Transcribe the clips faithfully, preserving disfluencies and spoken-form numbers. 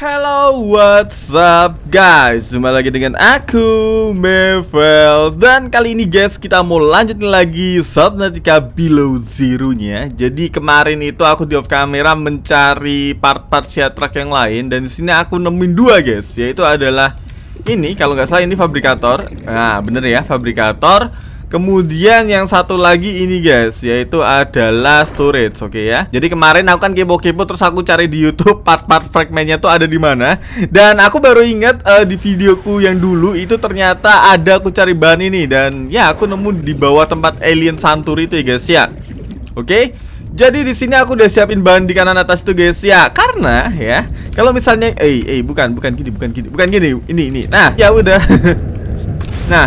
Hello, what's up guys? Jumpa lagi dengan aku, Mevels. Dan kali ini guys, kita mau lanjutin lagi Subnautica Below Zero-nya. Jadi kemarin itu aku di off camera mencari part-part Sea Truck yang lain. Dan di sini aku nemuin dua guys, yaitu adalah ini, kalau nggak salah ini Fabrikator. Nah, bener ya, Fabrikator. Kemudian yang satu lagi ini guys, yaitu adalah storage, oke okay ya. Jadi kemarin aku kan kepo-kepo, terus aku cari di YouTube part-part fragmentnya tuh ada di mana. Dan aku baru ingat uh, di videoku yang dulu itu ternyata ada aku cari bahan ini. Dan ya aku nemu di bawah tempat alien santuri itu ya guys ya. Oke okay? Jadi di sini aku udah siapin bahan di kanan atas itu guys ya, karena ya kalau misalnya eh eh bukan bukan gini bukan gini bukan gini ini ini. Nah, ya udah. Nah,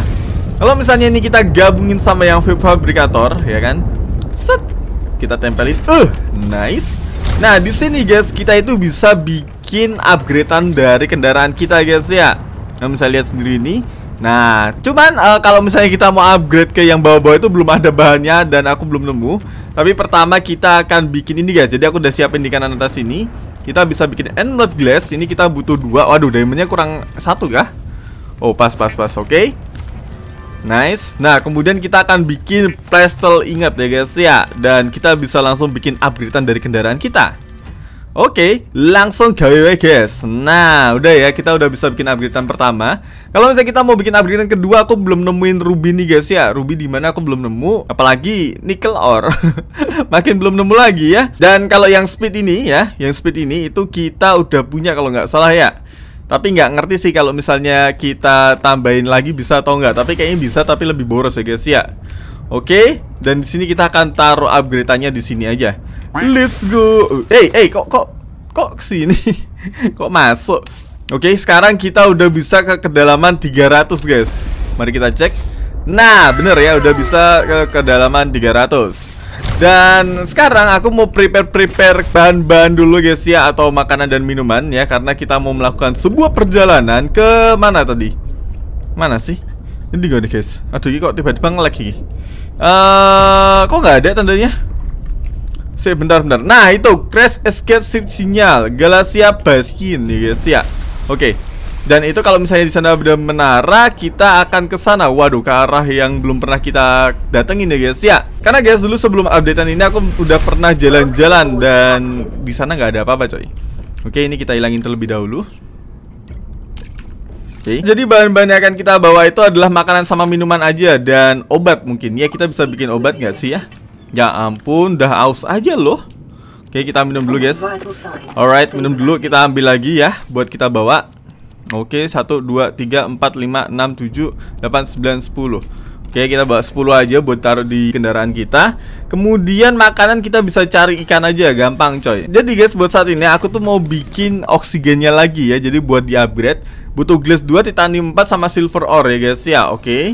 kalau misalnya ini kita gabungin sama yang Fabrikator ya kan. Set. Kita tempelin. Uh, nice. Nah, di sini guys kita itu bisa bikin upgradean dari kendaraan kita guys ya. Kamu bisa lihat sendiri ini. Nah, cuman uh, kalau misalnya kita mau upgrade ke yang bawah-bawah itu belum ada bahannya dan aku belum nemu. Tapi pertama kita akan bikin ini guys. Jadi aku udah siapin di kanan atas ini. Kita bisa bikin Armored Glass. Ini kita butuh dua. Waduh, diamondnya kurang satu kah? Oh, pas pas pas. Oke. Okay. Nice. Nah, kemudian kita akan bikin Plastel, ingat ya guys ya. Dan kita bisa langsung bikin upgradean dari kendaraan kita. Oke, okay, langsung gawe guys. Nah, udah ya, kita udah bisa bikin upgradean pertama. Kalau misalnya kita mau bikin upgradean kedua, aku belum nemuin ruby nih guys ya. Ruby di mana aku belum nemu, apalagi nickel ore. Makin belum nemu lagi ya. Dan kalau yang speed ini ya, yang speed ini itu kita udah punya kalau nggak salah ya. Tapi nggak ngerti sih kalau misalnya kita tambahin lagi bisa atau nggak. Tapi kayaknya bisa, tapi lebih boros ya guys ya. Oke, dan di sini kita akan taruh upgrade-annya di sini aja. Let's go. Hey, hey, kok kok kok kesini? Kok masuk? Oke, sekarang kita udah bisa ke kedalaman tiga ratus guys. Mari kita cek. Nah, bener ya, udah bisa ke kedalaman tiga ratus. Dan sekarang aku mau prepare-prepare bahan-bahan dulu guys ya, atau makanan dan minuman ya, karena kita mau melakukan sebuah perjalanan ke mana tadi? Mana sih? Ini gak ada guys. Aduh, ini kok tiba-tiba nge-lag ini. Uh, kok nggak ada tandanya? Sih, bentar-bentar. Nah, itu Crash Escape Sinyal Galasia Baskin ya guys ya. Oke. Okay. Dan itu kalau misalnya di sana ada menara, kita akan ke sana. Waduh, ke arah yang belum pernah kita datengin ya guys ya. Karena guys dulu sebelum updatean ini aku udah pernah jalan-jalan dan di sana nggak ada apa-apa coy. Oke, ini kita hilangin terlebih dahulu. Oke. Jadi bahan-bahan yang akan kita bawa itu adalah makanan sama minuman aja dan obat mungkin. Ya, kita bisa bikin obat nggak sih ya? Ya ampun, dah aus aja loh. Oke, kita minum dulu guys. Alright, minum dulu, kita ambil lagi ya buat kita bawa. Oke, satu, dua, tiga, empat, lima, enam, tujuh, delapan, sembilan, sepuluh. Oke, kita bawa sepuluh aja buat taruh di kendaraan kita. Kemudian makanan kita bisa cari ikan aja, gampang coy. Jadi guys, buat saat ini aku tuh mau bikin oksigennya lagi ya. Jadi buat di-upgrade butuh glass dua, titanium empat, sama silver ore ya guys ya, oke.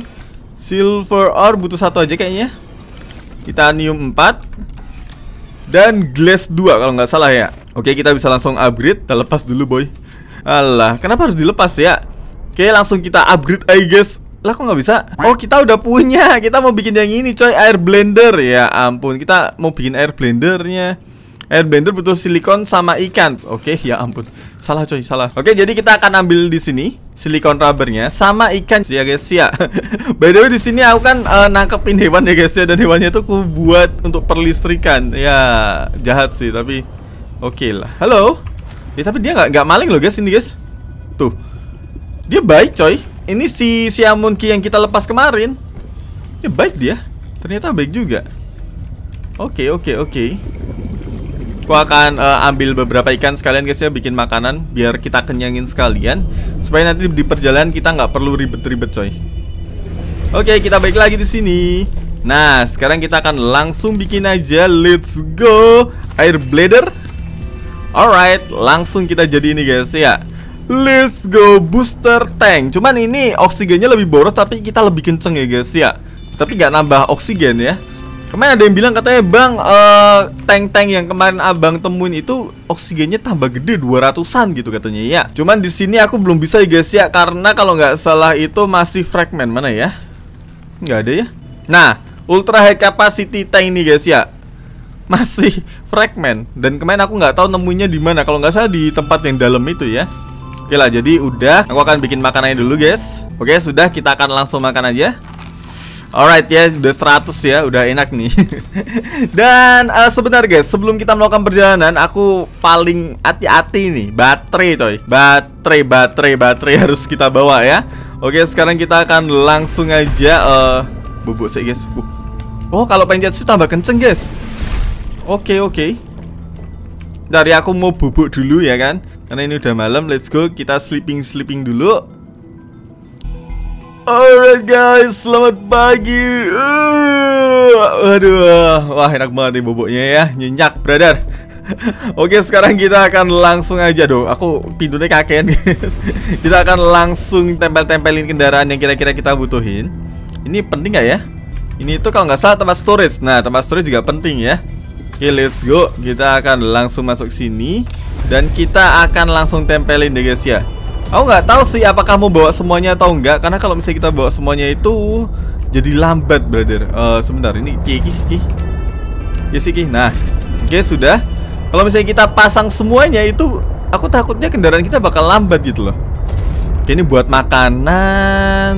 Silver ore butuh satu aja kayaknya. Titanium empat dan glass dua kalau nggak salah ya. Oke, kita bisa langsung upgrade. Kita lepas dulu boy. Alah, kenapa harus dilepas ya? Oke, langsung kita upgrade aja guys. Lah, kok nggak bisa? Oh, kita udah punya. Kita mau bikin yang ini coy, air blender. Ya ampun, kita mau bikin air blendernya. Air blender butuh silikon sama ikan. Oke, ya ampun, salah coy, salah. Oke, jadi kita akan ambil di sini silikon rubbernya sama ikan ya guys ya. By the way, di sini aku kan uh, nangkepin hewan ya guys ya. Dan hewannya tuh aku buat untuk perlistrikan. Ya jahat sih, tapi oke okay lah. Halo. Ya, tapi dia nggak nggak maling loh guys ini guys. Tuh, dia baik coy. Ini si Siamunki yang kita lepas kemarin. Dia baik dia. Ternyata baik juga. Oke oke oke. Aku akan uh, ambil beberapa ikan sekalian guys ya, bikin makanan biar kita kenyangin sekalian supaya nanti di perjalanan kita nggak perlu ribet-ribet coy. Oke, kita balik lagi di sini. Nah, sekarang kita akan langsung bikin aja. Let's go. Air blender. Alright, langsung kita jadi ini guys ya. Let's go, booster tank. Cuman ini oksigennya lebih boros, tapi kita lebih kenceng ya guys ya. Tapi nggak nambah oksigen ya. Kemarin ada yang bilang katanya, bang, uh, tank-tank yang kemarin abang temuin itu oksigennya tambah gede dua ratusan gitu katanya ya. Cuman di sini aku belum bisa ya guys ya, karena kalau nggak salah itu masih fragment. Mana ya? Nggak ada ya. Nah, ultra high capacity tank ini guys ya. masih fragment. Dan kemarin aku nggak tahu nemunya di mana. Kalau nggak salah di tempat yang dalam itu ya. Oke lah, jadi udah. Aku akan bikin makanannya dulu, guys. Oke, sudah, kita akan langsung makan aja. Alright ya, udah seratus ya, udah enak nih. Dan uh, sebenarnya guys, sebelum kita melakukan perjalanan, aku paling hati-hati nih, baterai coy. Baterai, baterai, baterai harus kita bawa ya. Oke, sekarang kita akan langsung aja uh, bubuk sih guys. Uh. Oh, kalau pencet sih tambah kenceng guys. Oke, oke. Dari aku mau bubuk dulu ya kan, karena ini udah malam, let's go. Kita sleeping-sleeping dulu. Alright guys, selamat pagi. uh, Aduh, wah enak banget nih boboknya ya, nyenyak brother. Oke, sekarang kita akan langsung aja dong. Aku pintunya kakean guys. Kita akan langsung tempel-tempelin kendaraan yang kira-kira kita butuhin. Ini penting gak ya? Ini tuh kalau nggak salah tempat storage. Nah, tempat storage juga penting ya. Oke, let's go. Kita akan langsung masuk sini. Dan kita akan langsung tempelin deh guys ya. Aku nggak tahu sih apakah mau bawa semuanya atau enggak, karena kalau misalnya kita bawa semuanya itu jadi lambat, brother. Uh, sebentar, ini kiki kiki, yes, kiki. Nah, oke okay, sudah. Kalau misalnya kita pasang semuanya itu, aku takutnya kendaraan kita bakal lambat gitu loh. Oke, ini buat makanan.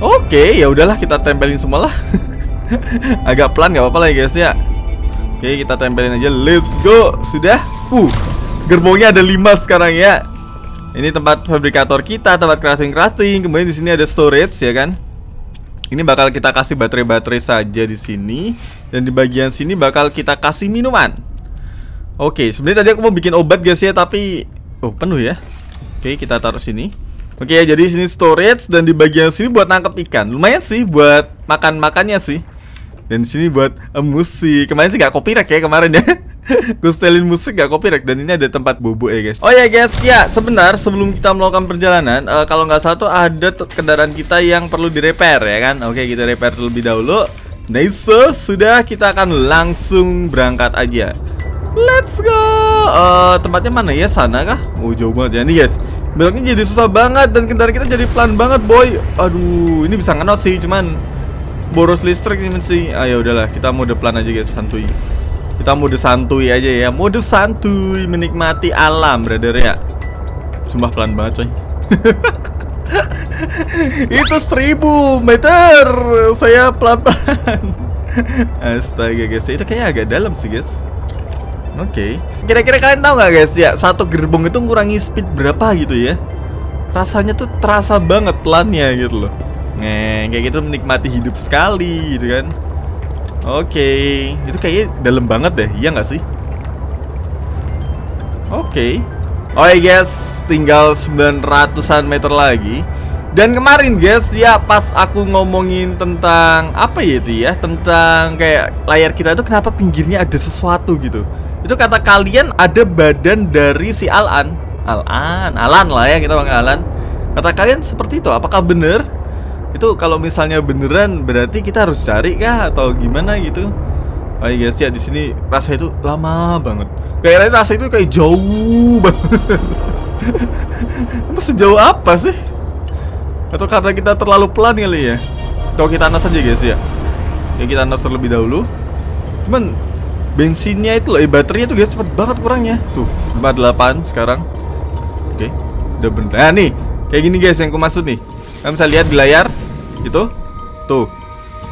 Oke, okay, ya udahlah kita tempelin semua lah. Agak pelan nggak apa-apa lah ya guys ya. Oke, okay, kita tempelin aja. Let's go. Sudah. Uh, gerbongnya ada lima sekarang ya. Ini tempat fabrikator kita, tempat crafting-crafting. Kemudian di sini ada storage ya kan. Ini bakal kita kasih baterai-baterai saja di sini, dan di bagian sini bakal kita kasih minuman. Oke, sebenarnya tadi aku mau bikin obat guys ya, tapi oh penuh ya. Oke, kita taruh sini. Oke, jadi sini storage, dan di bagian sini buat nangkep ikan. Lumayan sih buat makan-makannya sih. Dan di sini buat uh, musik. Kemarin sih gak copyright ya kemarin ya. Gue setelin musik gak copyright. Dan ini ada tempat bobo ya guys. Oh ya yeah, guys, ya sebentar sebelum kita melakukan perjalanan, uh, kalau nggak salah tuh ada kendaraan kita yang perlu direpair ya kan. Oke, okay, kita repair terlebih dahulu. Nice, so, sudah, kita akan langsung berangkat aja. Let's go. uh, Tempatnya mana ya? Sana kah? Oh jauh banget ya ini guys. Belakangnya jadi susah banget dan kendaraan kita jadi pelan banget boy. Aduh, ini bisa ngenos sih, cuman boros listrik ini sih. Ah ya udahlah, kita mode pelan aja guys, santuy. Kita mode santuy aja ya, mode santuy menikmati alam, brother ya. Sumpah pelan banget coy. Itu seribu meter, saya pelan-pelan. Astaga guys, itu kayaknya agak dalam sih guys. Oke, okay. Kira-kira kalian tahu nggak guys ya, satu gerbong itu ngurangi speed berapa gitu ya? Rasanya tuh terasa banget pelannya gitu loh. Neng, kayak gitu menikmati hidup sekali gitu kan. Oke, okay. Itu kayaknya dalam banget deh, iya nggak sih? Oke, okay. Oh ya guys, tinggal sembilan ratusan meter lagi. Dan kemarin guys, ya pas aku ngomongin tentang apa ya itu ya, tentang kayak layar kita itu kenapa pinggirnya ada sesuatu gitu. Itu kata kalian ada badan dari si Al-An, Al-An, Al-An lah ya, kita panggil Al-An. Kata kalian seperti itu, apakah bener? Itu kalau misalnya beneran berarti kita harus cari kah atau gimana gitu. Oh iya guys ya, di sini rasa itu lama banget. Kayaknya rasa itu kayak jauh banget. Emang sejauh apa sih? Atau karena kita terlalu pelan kali ya? Atau kita anas aja guys ya. Ya kita anas terlebih dahulu. Cuman bensinnya itu loh, eh, baterainya tuh guys cepet banget kurangnya. Tuh, empat puluh delapan sekarang. Oke, udah bentar. Nah nih, kayak gini guys yang ku maksud nih. Kalian bisa lihat di layar gitu. Tuh,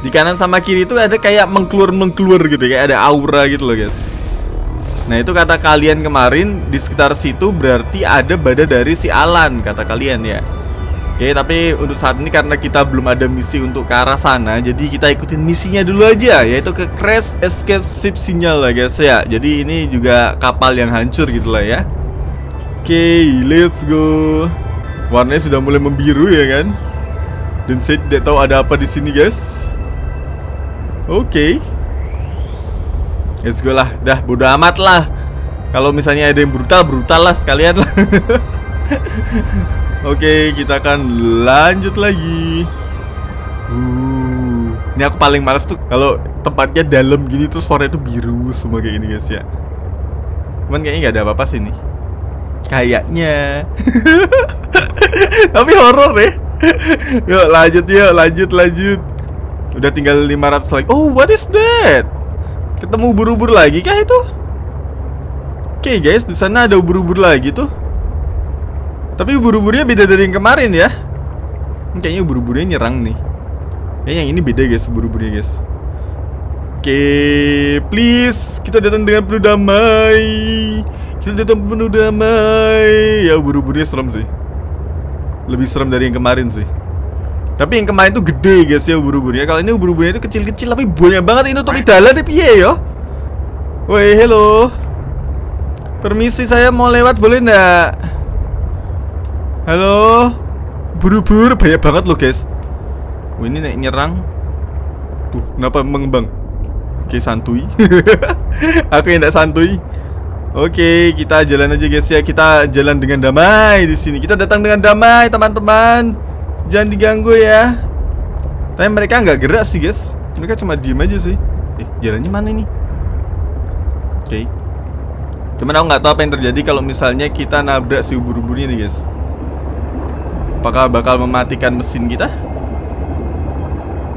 di kanan sama kiri itu ada kayak mengklur-mengklur gitu, kayak ada aura gitu loh guys. Nah itu kata kalian kemarin, di sekitar situ berarti ada badan dari si Al-An, kata kalian ya. Oke, tapi untuk saat ini karena kita belum ada misi untuk ke arah sana, jadi kita ikutin misinya dulu aja, yaitu ke Crash Escape Sinyal Galasia Baskin ya. Jadi ini juga kapal yang hancur gitu lah ya. Oke, let's go. Warnanya sudah mulai membiru ya kan. Dan saya tidak tahu ada apa di sini guys. Oke, okay. Let's go lah. Dah bodo amat lah. Kalau misalnya ada yang brutal, brutal lah sekalian lah. Oke, okay, kita akan lanjut lagi. uh, Ini aku paling males tuh kalau tempatnya dalam gini terus warnanya tuh biru semua kayak gini guys ya. Cuman kayaknya gak ada apa-apa sih nih. Kayaknya. Tapi horor ya. Yuk lanjut, yuk lanjut, lanjut. Udah tinggal lima ratus lagi. Oh, what is that? Ketemu ubur-ubur lagi kah itu? Oke guys, di sana ada ubur-ubur lagi tuh. Tapi ubur-uburnya beda dari yang kemarin ya. Ini kayaknya ubur-uburnya nyerang nih. Kayaknya yang ini beda guys, ubur-uburnya guys. Oke, please kita datang dengan penuh damai. Kita datang penuh damai. Ya ubur-uburnya serem sih. Lebih serem dari yang kemarin sih. Tapi yang kemarin tuh gede guys ya ubur-uburnya. Kalau ini ubur-uburnya itu kecil-kecil tapi banyak banget. Ini topi dalan nih piye yo. Woi, hello. Permisi, saya mau lewat boleh ndak? Halo. Ubur-ubur banyak banget loh guys. Wih, ini naik nyerang. Uh, kenapa mengembang? Oke, santuy. Aku yang ndak santuy. Oke, kita jalan aja guys ya. Kita jalan dengan damai di sini. Kita datang dengan damai, teman-teman. Jangan diganggu ya. Tapi mereka nggak gerak sih guys. Mereka cuma diem aja sih. Eh, jalannya mana nih? Oke, okay. Cuman aku nggak tahu apa yang terjadi kalau misalnya kita nabrak si ubur-uburnya nih guys. Apakah bakal mematikan mesin kita?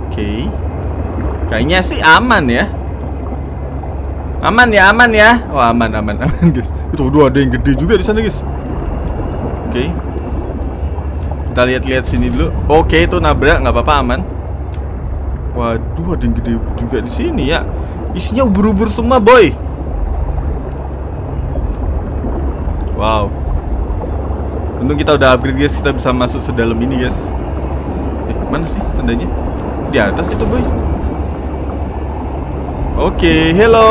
Oke, okay. Kayaknya sih aman ya. Aman ya, aman ya. Wah, oh, aman, aman, aman guys. Itu ada yang gede juga di sana guys. Oke, okay. Kita lihat-lihat sini dulu. Oke, itu nabrak nggak apa-apa, aman. Waduh, ada yang gede juga di sini ya. Isinya ubur-ubur semua, boy. Wow. Untung kita udah upgrade guys, kita bisa masuk sedalam ini guys. Eh, mana sih tandanya? Di atas itu, boy. Oke, hello.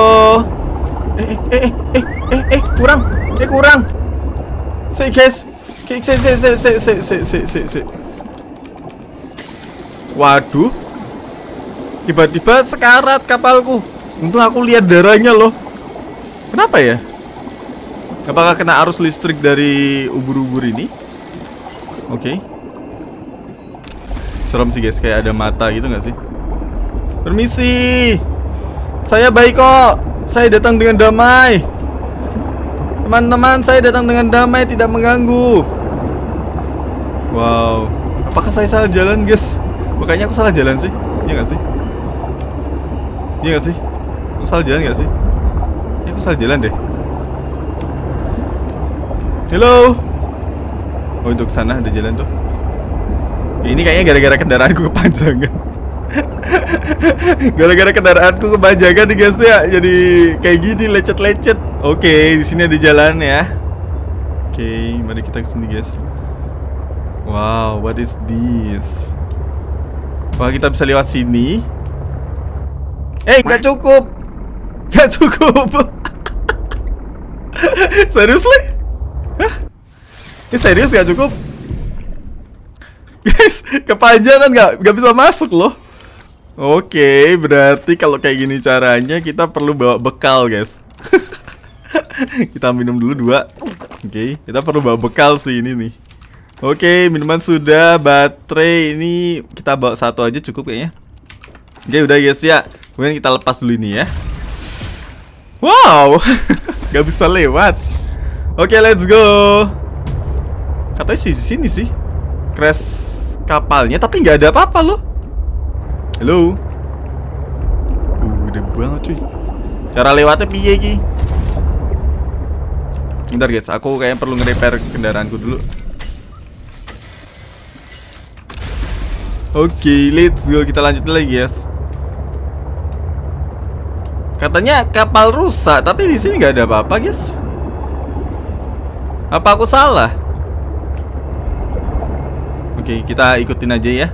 Eh, eh, eh, eh, eh, eh, kurang, eh kurang. Say guys. Oke, se se se se se se se se se. Waduh. Tiba-tiba sekarat kapalku. Untung aku lihat darahnya loh. Kenapa ya? Apakah kena arus listrik dari ubur-ubur ini? Oke, okay. Serem sih guys, kayak ada mata gitu gak sih? Permisi. Saya baik kok. Saya datang dengan damai. Teman-teman, saya datang dengan damai, tidak mengganggu. Wow, apakah saya salah jalan guys? Makanya aku salah jalan sih. Iya gak sih? Iya gak sih? Aku salah jalan gak sih? Ya, aku salah jalan deh. Hello. Oh, untuk sana ada jalan tuh. Ini kayaknya gara-gara kendaraanku kepanjangan. Gara-gara kendaraanku kepanjangan nih guys ya. Jadi kayak gini lecet-lecet. Oke, di sini ada jalan ya. Oke, mari kita kesini guys. Wow, what is this? Wah, kita bisa lewat sini. Eh, hey, nggak cukup. Nggak cukup. Seriously? Hah? Ini serius nggak cukup? Guys, kepanjangan nggak, nggak bisa masuk loh. Oke, berarti kalau kayak gini caranya kita perlu bawa bekal guys. Kita minum dulu dua. Oke, kita perlu bawa bekal sih ini nih. Oke, minuman sudah, baterai ini kita bawa satu aja cukup kayaknya. Oke, udah guys ya. Kemudian kita lepas dulu ini ya. Wow, gak bisa lewat. Oke, let's go. Katanya sih sini sih crash kapalnya, tapi nggak ada apa-apa loh. Halo. Uh, gede banget cuy. Cara lewatnya piye iki? Bentar guys, aku kayaknya perlu nge-repair kendaraanku dulu. Oke, okay, let's go. Kita lanjut lagi guys. Katanya kapal rusak, tapi di sini nggak ada apa-apa guys. Apa aku salah? Oke, okay, kita ikutin aja ya.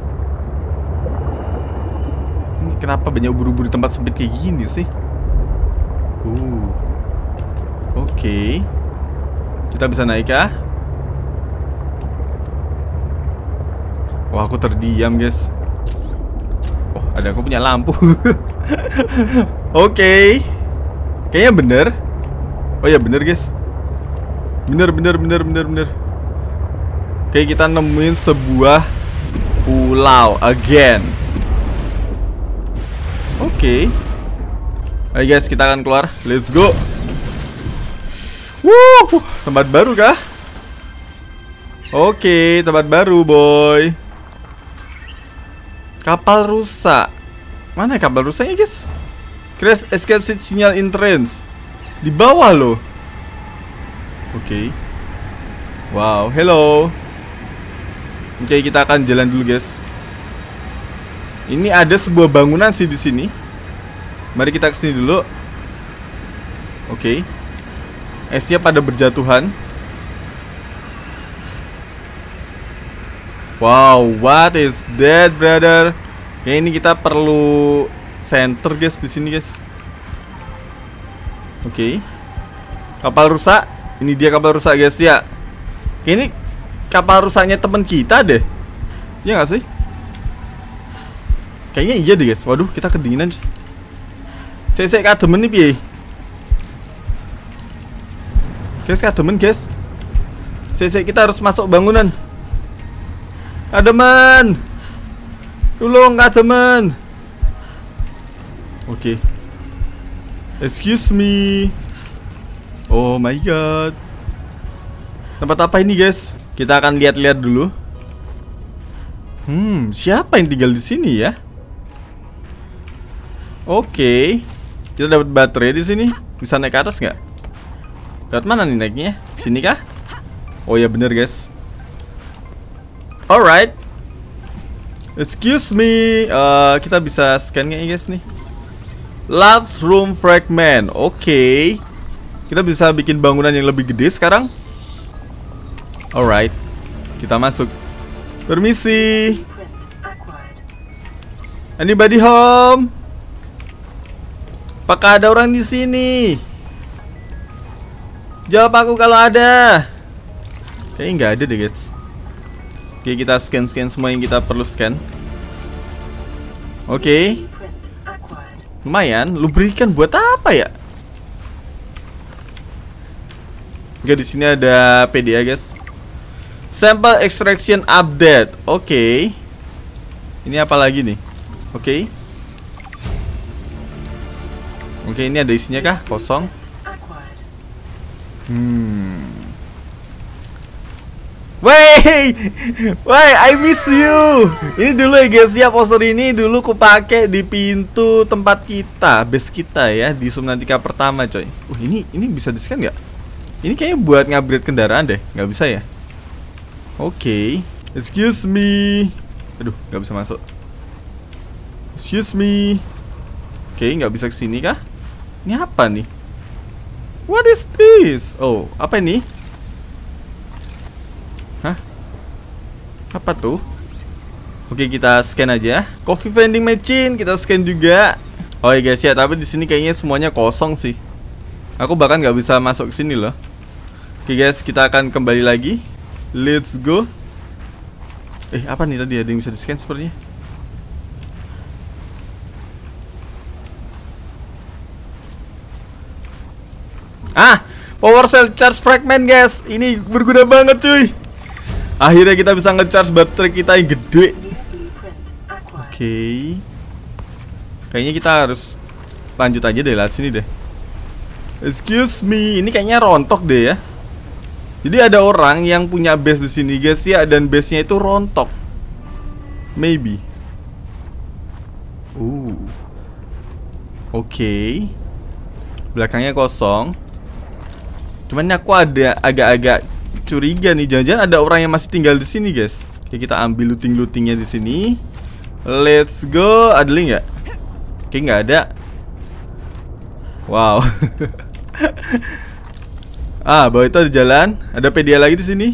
Ini kenapa banyak ubur-ubur di tempat sempit kayak gini sih? Uh, oke, okay. Kita bisa naik kah? Wah, aku terdiam guys. Oh, ada aku punya lampu. Oke, okay. Kayaknya bener. Oh ya bener guys. Bener bener bener bener bener. Oke, okay, kita nemuin sebuah pulau again. Oke, okay. Ayo guys, kita akan keluar. Let's go. Wuh, tempat baru kah? Oke, okay, tempat baru boy. Kapal rusak. Mana kapal rusaknya guys? Crash Escape Sinyal Entrance. Di bawah loh. Oke okay. Wow, hello. Oke okay, kita akan jalan dulu guys. Ini ada sebuah bangunan sih di sini. Mari kita kesini dulu. Oke okay. Esnya pada berjatuhan. Wow, what is that brother? Ya ini kita perlu center guys di sini guys. Oke okay. Kapal rusak. Ini dia kapal rusak guys ya. Ini kapal rusaknya teman kita deh. Iya gak sih? Kayaknya iya deh guys. Waduh kita kedinginan. Saya-saya kademen nih piye. Guys kademen guys. Saya-saya kita harus masuk bangunan. Kademen. Tolong kademen. Oke okay. Excuse me. Oh my god. Tempat apa ini guys? Kita akan lihat-lihat dulu. Hmm, siapa yang tinggal di sini ya? Oke okay. Kita dapat baterai di sini. Bisa naik ke atas nggak? Lewat mana nih naiknya? Sini kah? Oh ya bener guys. Alright. Excuse me. uh, Kita bisa scan nggak guys nih? Love room fragment. Oke okay. Kita bisa bikin bangunan yang lebih gede sekarang. Alright, kita masuk. Permisi. Anybody home? Apakah ada orang di sini? Jawab aku kalau ada. Kayaknya nggak ada deh guys. Oke kita scan-scan semua yang kita perlu scan. Oke okay. Lumayan, lubrikan buat apa ya? Oke, di sini ada P D A, guys. Sample extraction update. Oke. Okay. Ini apa lagi nih? Oke. Okay. Oke, okay, ini ada isinya kah? Kosong. Hmm. Wey! Wey, I miss you. Ini dulu ya, guys. Ya, poster ini dulu kupake di pintu tempat kita, base kita ya, di Subnautica pertama, coy. Uh, ini ini bisa di-scan nggak? Ini kayaknya buat ngupgrade kendaraan deh. Nggak bisa ya? Oke okay. Excuse me. Aduh, nggak bisa masuk. Excuse me. Oke, okay, nggak bisa kesini kah? Ini apa nih? What is this? Oh, apa ini? Hah? Apa tuh? Oke, okay, kita scan aja. Coffee vending machine, kita scan juga. Oh iya guys ya, tapi di sini kayaknya semuanya kosong sih. Aku bahkan nggak bisa masuk ke sini loh. Oke guys, kita akan kembali lagi. Let's go. Eh, apa nih tadi? Ada yang bisa di-scan sepertinya. Ah, power cell charge fragment guys. Ini berguna banget cuy. Akhirnya kita bisa nge-charge baterai kita yang gede. Oke okay. Kayaknya kita harus lanjut aja deh, lihat sini deh. Excuse me. Ini kayaknya rontok deh ya. Jadi ada orang yang punya base di sini guys ya, dan base-nya itu rontok. Maybe. Uh. Oke. Okay. Belakangnya kosong. Cuman aku ada agak-agak curiga nih, jangan-jangan ada orang yang masih tinggal di sini guys. Oke, kita ambil looting-lootingnya di sini. Let's go. Ada link nggak? Oke, nggak ada. Wow. Ah, bawah itu ada jalan, ada P D A lagi di sini.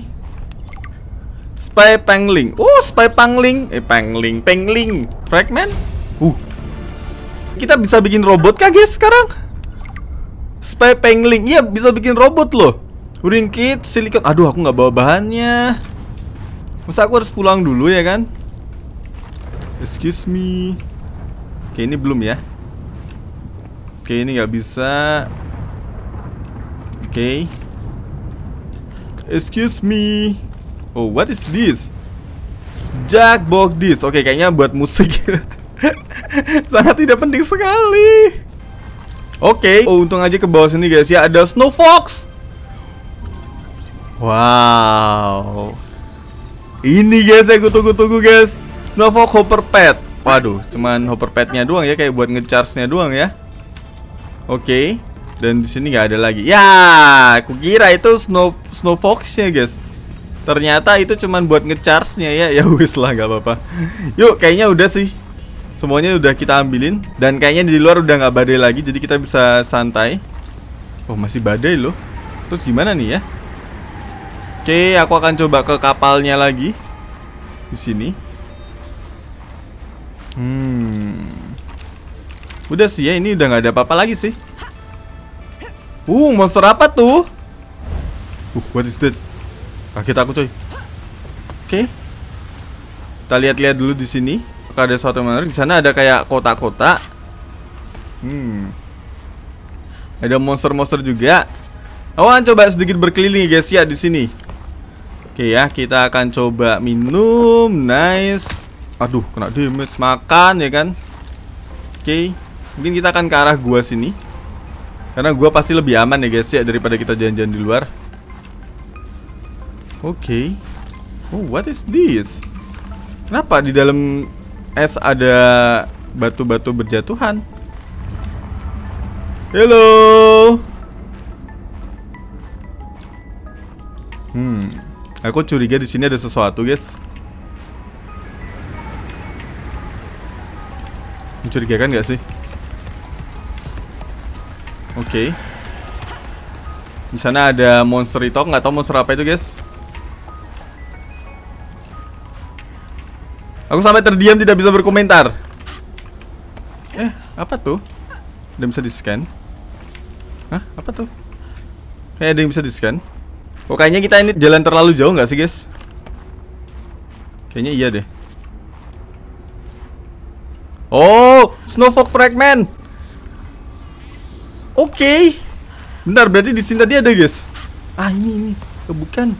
Spy Pengling. Oh, Spy Pengling. Eh, Pengling, Pengling. Fragment. Uh. Kita bisa bikin robot kah, guys, sekarang? Spy Pengling. Iya, bisa bikin robot loh. Ringkit, silikon. Aduh, aku nggak bawa bahannya. Masa aku harus pulang dulu ya kan? Excuse me. Oke, ini belum ya. Oke, ini nggak bisa. Oke okay. Excuse me. Oh, what is this? Jackbox this. Oke, okay, kayaknya buat musik. Sangat tidak penting sekali. Oke okay. Oh, untung aja ke bawah sini guys ya. Ada Snow Fox. Wow. Ini guys aku tunggu-tunggu guys. Snow Fox Hopper Pad. Waduh, cuman Hopper Pad-nya doang ya. Kayak buat nge-charge-nya doang ya. Oke, okay. Dan di sini nggak ada lagi. Ya, aku kira itu Snow Snow Fox-nya, guys. Ternyata itu cuman buat ngecharge-nya ya. Ya wis lah, nggak apa-apa. Yuk, kayaknya udah sih. Semuanya udah kita ambilin dan kayaknya di luar udah nggak badai lagi, jadi kita bisa santai. Oh, masih badai loh. Terus gimana nih ya? Oke, okay, aku akan coba ke kapalnya lagi. Di sini. Hmm. Udah sih ya, ini udah nggak ada apa-apa lagi sih. Uh, monster apa tuh? Uh, what is that? Kaget aku coy. Oke, okay. Kita lihat-lihat dulu di sini. Apakah ada sesuatu yang menarik? Di sana ada kayak kotak-kotak. Hmm. Ada monster-monster juga. Aku akan coba sedikit berkeliling guys ya di sini. Oke okay, ya, kita akan coba minum. Nice. Aduh, kena damage. Makan ya kan. Oke, okay. Mungkin kita akan ke arah gua sini. Karena gua pasti lebih aman ya guys ya daripada kita jalan-jalan di luar. Oke. Okay. Oh, what is this? Kenapa di dalam es ada batu-batu berjatuhan? Hello. Hmm, aku curiga di sini ada sesuatu, guys. Mencurigakan gak sih? Oke, okay. Di sana ada monster itu, nggak tahu monster apa itu guys. Aku sampai terdiam tidak bisa berkomentar. Eh, apa tuh? Ada yang bisa di scan? Hah, apa tuh? Kayak ada yang bisa di scan. Oh, kayaknya kita ini jalan terlalu jauh nggak sih guys? Kayaknya iya deh. Oh, Snow Fox fragment. Oke. Okay. Bentar, berarti di sini tadi ada, guys. Ah, ini ini. Oh, bukan.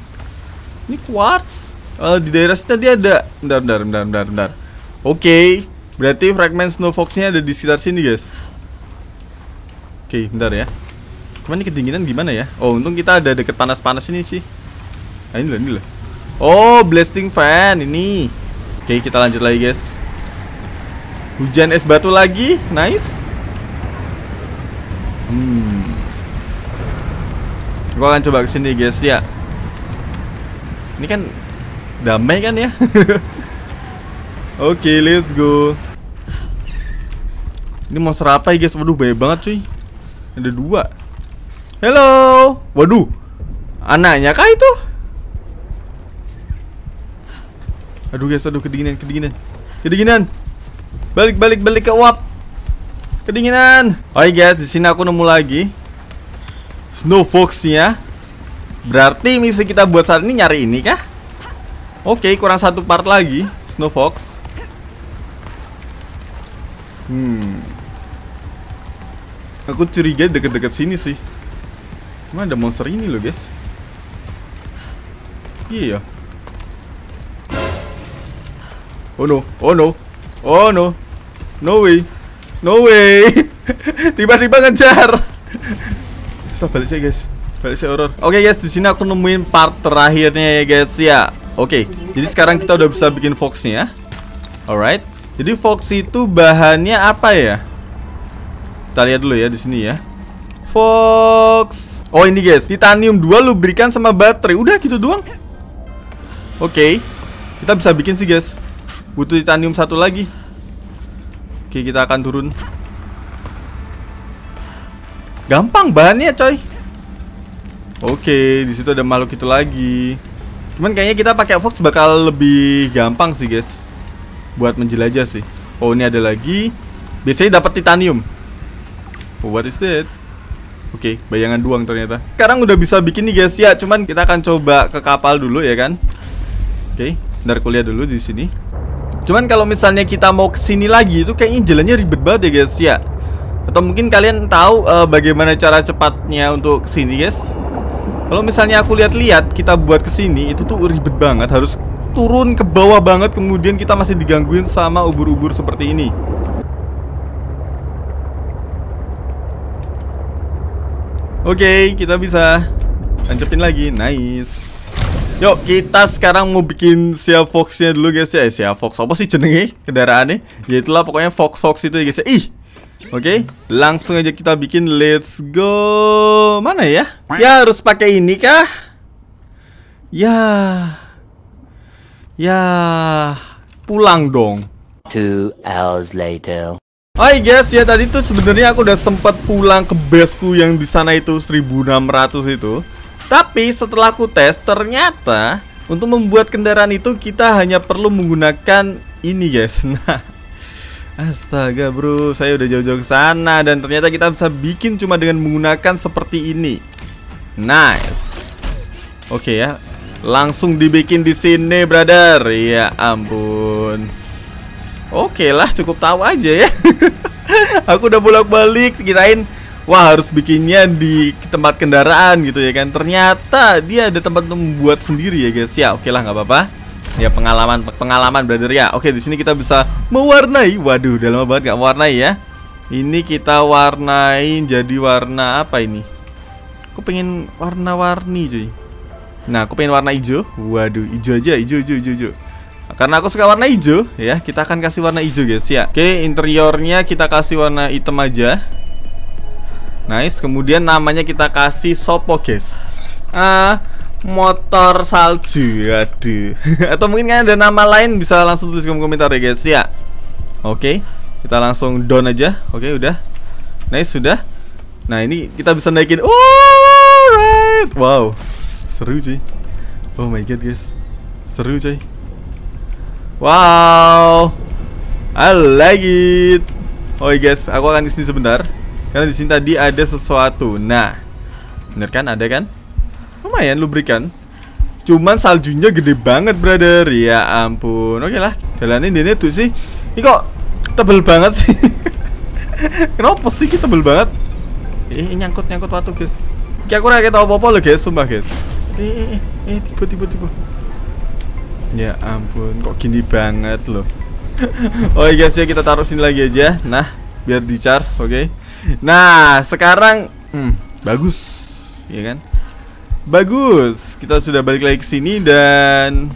Ini quartz. Oh, di daerah sini tadi ada. Bentar, bentar, bentar, bentar, bentar. Oke. Okay. Berarti fragment Snow Fox-nya ada di sekitar sini, guys. Oke, okay, bentar ya. Cuman ini kedinginan gimana ya? Oh, untung kita ada deket panas-panas ini sih. Ah, ini loh, ini loh. Oh, blasting fan ini. Oke, okay, kita lanjut lagi, guys. Hujan es batu lagi, nice. Hmm. Gue akan coba kesini guys ya. Ini kan damai kan ya. Oke, okay, let's go. Ini monster apa ya guys? Waduh, banyak banget cuy. Ada dua. Hello. Waduh, anaknya kah itu? Aduh guys, aduh kedinginan, kedinginan, kedinginan. Balik, balik, balik ke uap. Kedinginan. Oke guys, di sini aku nemu lagi Snow Fox-nya. Berarti misi kita buat saat ini nyari ini kah? Oke, kurang satu part lagi Snow Fox. Hmm. Aku curiga deket-deket sini sih. Cuma ada monster ini loh guys. Iya. Oh no, oh no. Oh no, no way, no way. Tiba-tiba ngejar. So, balik sih guys, balik sih horror. Oke okay, guys, di sini aku nemuin part terakhirnya ya guys ya. Oke, okay, jadi sekarang kita udah bisa bikin foxnya ya. Alright, jadi fox itu bahannya apa ya? Kita lihat dulu ya di sini ya. Fox. Oh ini guys, titanium dua lubrikan sama baterai. Udah gitu doang. Oke, okay, kita bisa bikin sih guys. Butuh titanium satu lagi. Oke, kita akan turun. Gampang bahannya coy. Oke, di situ ada makhluk itu lagi. Cuman kayaknya kita pakai fox bakal lebih gampang sih guys, buat menjelajah sih. Oh ini ada lagi. Biasanya dapat titanium. Oh, what is that? Oke, bayangan doang ternyata. Sekarang udah bisa bikin nih guys ya. Cuman kita akan coba ke kapal dulu ya kan. Oke, ntar kuliah dulu di sini. Cuman kalau misalnya kita mau kesini lagi itu kayaknya jalannya ribet banget ya guys ya. Atau mungkin kalian tahu uh, bagaimana cara cepatnya untuk kesini guys. Kalau misalnya aku lihat-lihat kita buat kesini itu tuh ribet banget, harus turun ke bawah banget, kemudian kita masih digangguin sama ubur-ubur seperti ini. Oke, okay, kita bisa lanjutin lagi, nice. Yuk, kita sekarang mau bikin Sea Fox-nya dulu guys ya. Sea Fox apa sih jenenge kendaraannya? Ya itulah pokoknya Fox Fox itu ya guys ya. Ih, Oke, langsung aja kita bikin. Let's go. Mana ya? Ya harus pakai ini kah? Ya. Ya, pulang dong. Two hours later. Hai guys, ya tadi tuh sebenarnya aku udah sempet pulang ke baseku yang di sana itu seribu enam ratus itu. Tapi setelah aku tes ternyata untuk membuat kendaraan itu kita hanya perlu menggunakan ini guys. Nah, astaga bro, saya udah jauh-jauh ke sana dan ternyata kita bisa bikin cuma dengan menggunakan seperti ini. Nice. Oke ya. Langsung dibikin di sini, brother. Ya ampun. Oke lah, cukup tahu aja ya. Aku udah bolak-balik, kirain wah harus bikinnya di tempat kendaraan gitu ya kan. Ternyata dia ada tempat untuk membuat sendiri ya guys. Ya oke lah, nggak apa-apa. Ya pengalaman, pengalaman brother ya. Oke, di sini kita bisa mewarnai. Waduh, udah lama banget nggak mewarnai ya. Ini kita warnain jadi warna apa ini? Aku pengen warna-warni cuy. Nah, aku pengen warna hijau. Waduh, hijau aja, hijau, hijau, hijau, hijau. Karena aku suka warna hijau, ya kita akan kasih warna hijau, guys. Ya, oke, interiornya kita kasih warna hitam aja. Nice. Kemudian namanya kita kasih Sopo, guys. Ah, motor salju. Aduh. Atau mungkin kan ada nama lain, bisa langsung tulis komentar ya, guys. Ya. Oke, kita langsung down aja. Oke, udah. Nice, sudah. Nah, ini kita bisa naikin. Alright. Wow. Seru cuy. Oh my god guys. Seru cuy. Wow, I like it. Oh guys, aku akan kesini sebentar karena di sini tadi ada sesuatu. Nah, bener kan, ada kan? Lumayan lubrikan. Cuman saljunya gede banget brother. Ya ampun. Oke lah, jalanin ini tuh sih. Ini kok tebel banget sih. Kenapa sih kita tebel banget? Ini nyangkut-nyangkut waktu guys. Kayak aku rakyat tau apa-apa loh guys, sumpah guys. Eh, eh, eh, tiba, tiba, tiba. Ya ampun, kok gini banget loh. Oke guys, ya kita taruh sini lagi aja. Nah, biar di charge, oke okay? Nah, sekarang hmm, bagus, ya kan? Bagus, kita sudah balik lagi ke sini dan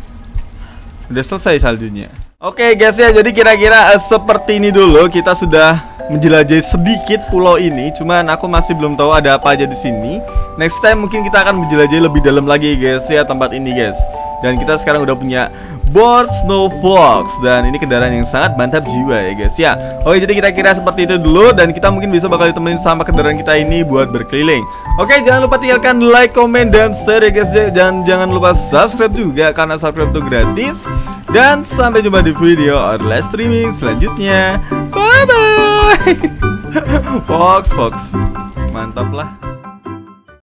udah selesai saljunya. Oke okay guys ya, jadi kira-kira uh, seperti ini dulu. Kita sudah menjelajahi sedikit pulau ini. Cuman aku masih belum tahu ada apa aja di sini. Next time mungkin kita akan menjelajahi lebih dalam lagi guys ya tempat ini guys. Dan kita sekarang udah punya board Snow Fox dan ini kendaraan yang sangat mantap jiwa ya guys ya. Oke, jadi kira-kira seperti itu dulu dan kita mungkin bisa bakal ditemenin sama kendaraan kita ini buat berkeliling. Oke, jangan lupa tinggalkan like, komen, dan share ya guys ya. Dan jangan lupa subscribe juga karena subscribe itu gratis. Dan sampai jumpa di video or live streaming selanjutnya. Bye bye. Fox Fox mantap lah.